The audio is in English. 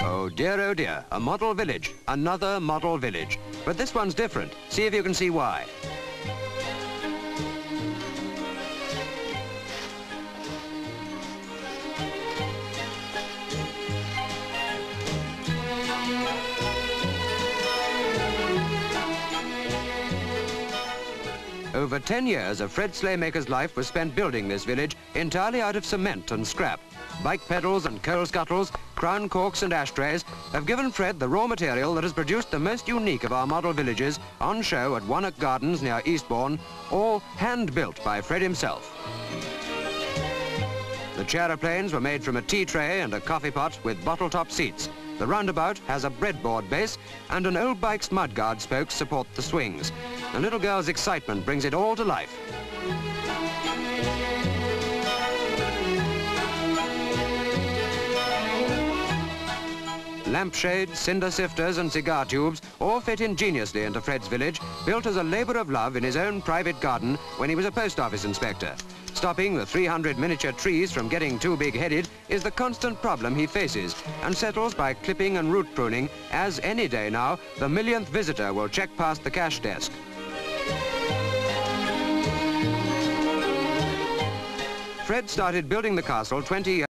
Oh dear, oh dear, a model village, another model village. But this one's different. See if you can see why. Over 10 years of Fred Slaymaker's life was spent building this village entirely out of cement and scrap. Bike pedals and coal scuttles, crown corks and ashtrays have given Fred the raw material that has produced the most unique of our model villages on show at Wannock Gardens near Eastbourne, all hand-built by Fred himself. The charaplanes were made from a tea tray and a coffee pot with bottle-top seats. The roundabout has a breadboard base and an old bike's mudguard spokes support the swings. The little girl's excitement brings it all to life. Lampshades, cinder sifters and cigar tubes all fit ingeniously into Fred's village, built as a labour of love in his own private garden when he was a post office inspector. Stopping the 300 miniature trees from getting too big-headed is the constant problem he faces and settles by clipping and root pruning, as any day now the millionth visitor will check past the cash desk. Fred started building the castle 20 years ago.